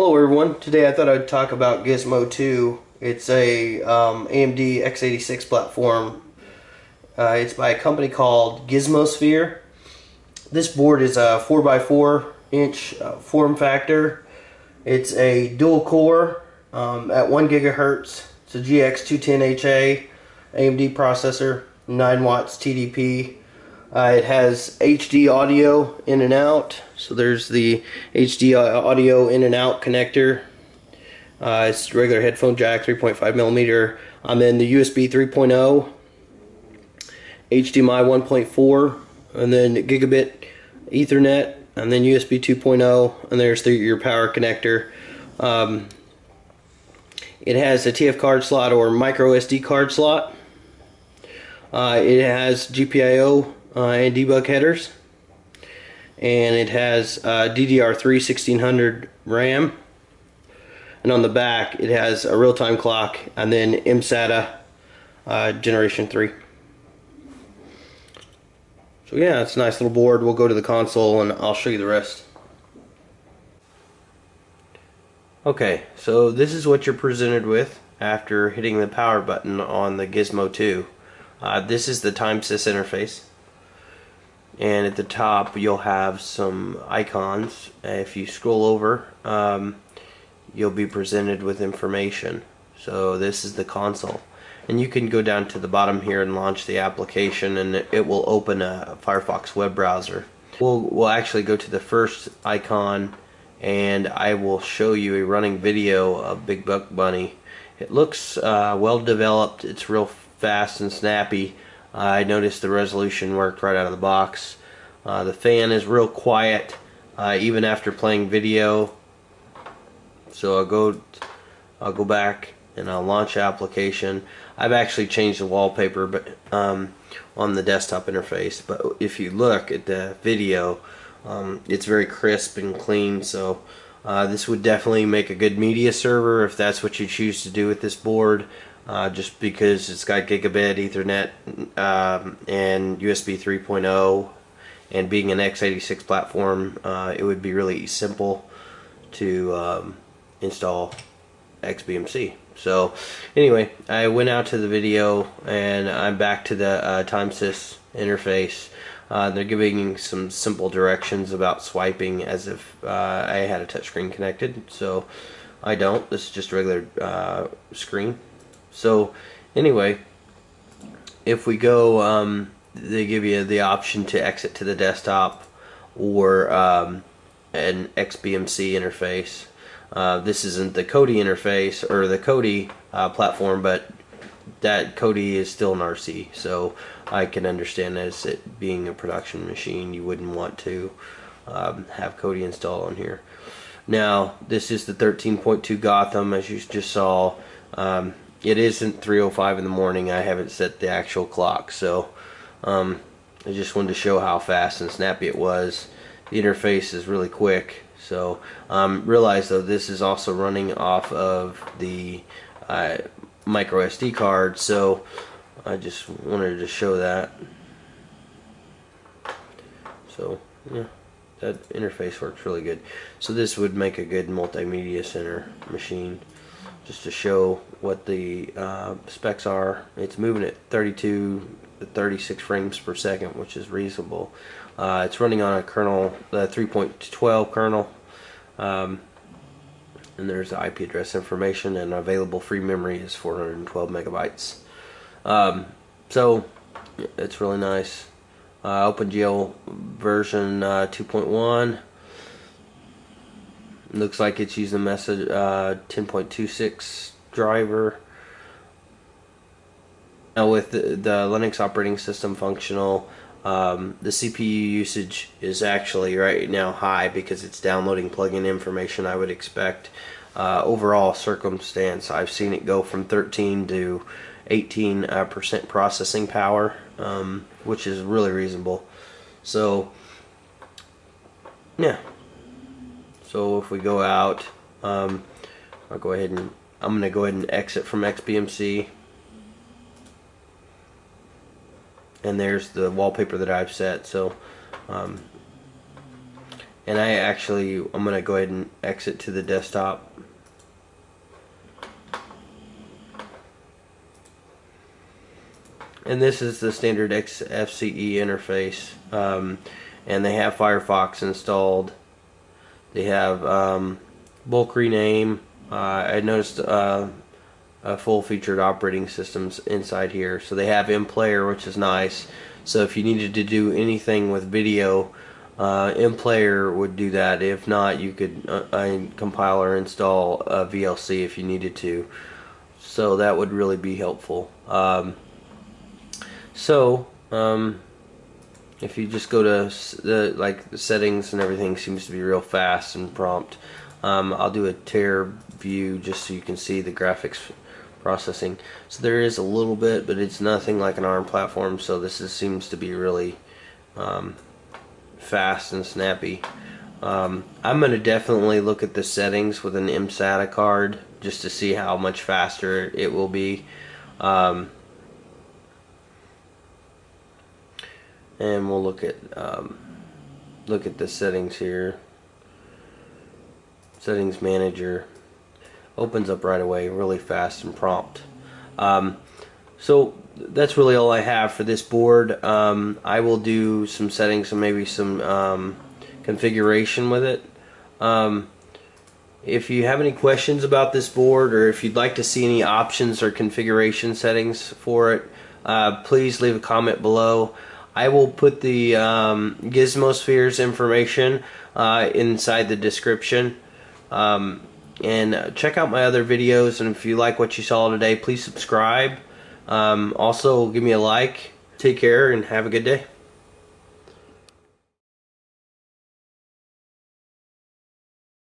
Hello everyone, today I thought I'd talk about Gizmo 2. It's a AMD x86 platform. It's by a company called Gizmosphere. This board is a 4x4 inch form factor. It's a dual core at 1 GHz. It's a GX210HA AMD processor, 9 watts TDP. It has HD audio in and out, so there's the HD audio in and out connector. It's regular headphone jack, 3.5mm. I'm in the USB 3.0, HDMI 1.4, and then gigabit Ethernet, and then USB 2.0, and there's your power connector. It has a TF card slot or micro SD card slot. It has GPIO and debug headers, and it has DDR3 1600 RAM, and on the back it has a real-time clock and then mSATA generation 3. So yeah, it's a nice little board. We'll go to the console and I'll show you the rest. Okay, so this is what you're presented with after hitting the power button on the Gizmo 2. This is the TimeSys interface, and at the top you'll have some icons. If you scroll over, you'll be presented with information. So this is the console, and you can go down to the bottom here and launch the application, and it will open a Firefox web browser. We'll actually go to the first icon, and I will show you a running video of Big Buck Bunny. It looks well developed. It's real fast and snappy. I noticed the resolution worked right out of the box. The fan is real quiet even after playing video. So I'll go back and I'll launch application. I've actually changed the wallpaper, but on the desktop interface. But if you look at the video, it's very crisp and clean. So this would definitely make a good media server if that's what you choose to do with this board. Just because it's got gigabit Ethernet and USB 3.0, and being an x86 platform, it would be really simple to install XBMC. So anyway, I went out to the video and I'm back to the TimeSys interface. They're giving some simple directions about swiping as if I had a touchscreen connected, so I don't. This is just a regular screen. So anyway, if we go, they give you the option to exit to the desktop or an XBMC interface. This isn't the Kodi interface or the Kodi platform, but that Kodi is still an RC, so I can understand as it being a production machine, you wouldn't want to have Kodi installed on here. Now, this is the 13.2 Gotham, as you just saw. It isn't 3:05 in the morning. I haven't set the actual clock, so I just wanted to show how fast and snappy it was. The interface is really quick, so realize though this is also running off of the micro SD card, so I just wanted to show that. So yeah, that interface works really good. So this would make a good multimedia center machine. Just to show what the specs are, it's moving at 32 to 36 frames per second, which is reasonable. It's running on a kernel, the 3.12 kernel, and there's the IP address information, and available free memory is 412 megabytes. So it's really nice. OpenGL version 2.1. Looks like it's using a message 10.26 driver. Now with the Linux operating system functional, the CPU usage is actually right now high because it's downloading plugin information. I would expect overall circumstance, I've seen it go from 13 to 18% processing power, which is really reasonable. So yeah. So if we go out, I'm going to go ahead and exit from XBMC, and there's the wallpaper that I've set. So And I'm going to go ahead and exit to the desktop. And this is the standard XFCE interface. And they have Firefox installed. They have bulk rename. I noticed full-featured operating systems inside here. So they have mPlayer, which is nice. So if you needed to do anything with video, mPlayer would do that. If not, you could compile or install a VLC if you needed to. So that would really be helpful. If you just go to the the settings and everything seems to be real fast and prompt. I'll do a tear view just so you can see the graphics processing. So there is a little bit, but it's nothing like an ARM platform. So this seems to be really fast and snappy. I'm going to definitely look at the settings with an mSATA card just to see how much faster it will be. And we'll look at the settings here. Settings manager opens up right away, really fast and prompt. So that's really all I have for this board. I will do some settings and maybe some configuration with it. If you have any questions about this board, or if you'd like to see any options or configuration settings for it, please leave a comment below. I will put the Gizmosphere's information inside the description. And check out my other videos, and if you like what you saw today, please subscribe. Also give me a like. Take care and have a good day.